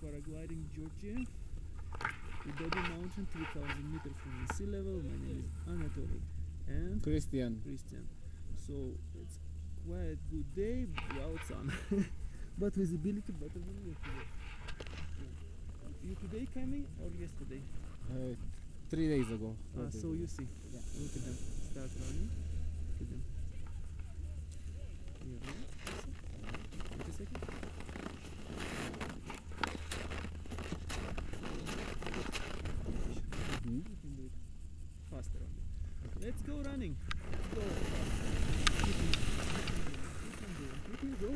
paragliding Georgia, Gudauri mountain, 3,000 meters from the sea level. My name is Anatoly and Christian. So it's quite a good day without sun, but visibility better than yesterday. Yeah. You today coming or yesterday? 3 days ago. So you see, yeah. Look at them, start running. Look at them. Yeah. Wait a second. You can do it faster on it. Okay. Let's go running. Let's go. You can go.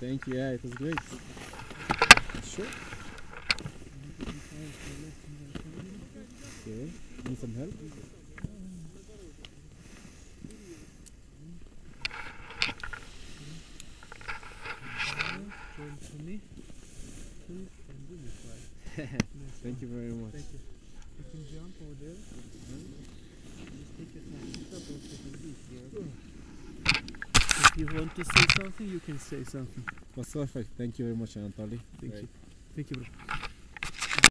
Thank you, yeah, it was great. Sure. Okay, need some help? Thank you very much. Thank you. You can jump over there. Just take your time. It's up and sit on this here, okay? If you want to say something, you can say something. That's perfect. Thank you very much, Anatoly. Thank you. Thank you, bro.